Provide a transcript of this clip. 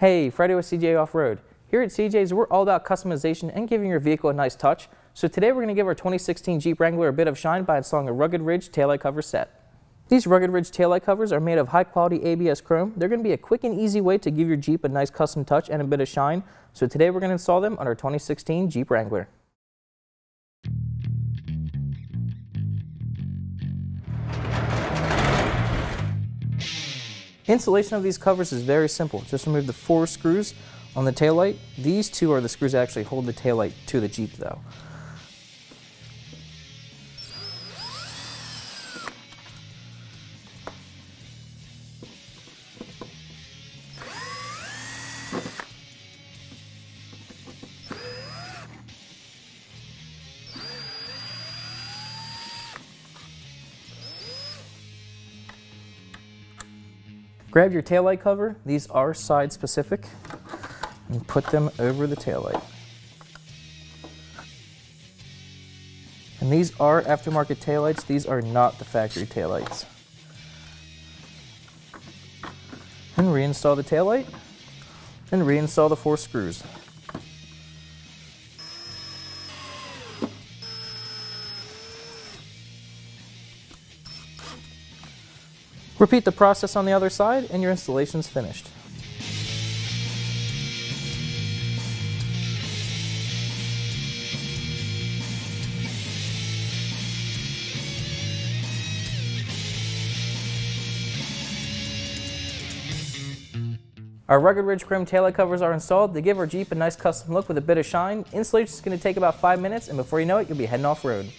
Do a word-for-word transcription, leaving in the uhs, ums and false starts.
Hey, Friday with C J Off-Road. Here at C J's, we're all about customization and giving your vehicle a nice touch. So today we're going to give our twenty sixteen Jeep Wrangler a bit of shine by installing a Rugged Ridge taillight cover set. These Rugged Ridge taillight covers are made of high-quality A B S chrome. They're going to be a quick and easy way to give your Jeep a nice custom touch and a bit of shine. So today we're going to install them on our twenty sixteen Jeep Wrangler. Installation of these covers is very simple. Just remove the four screws on the taillight. These two are the screws that actually hold the taillight to the Jeep though. Grab your taillight cover, these are side specific, and put them over the taillight. And these are aftermarket taillights, these are not the factory taillights. And reinstall the taillight, and reinstall the four screws. Repeat the process on the other side and your installation is finished. Our Rugged Ridge chrome taillight covers are installed to give our Jeep a nice custom look with a bit of shine. Installation is going to take about five minutes, and before you know it, you'll be heading off-road.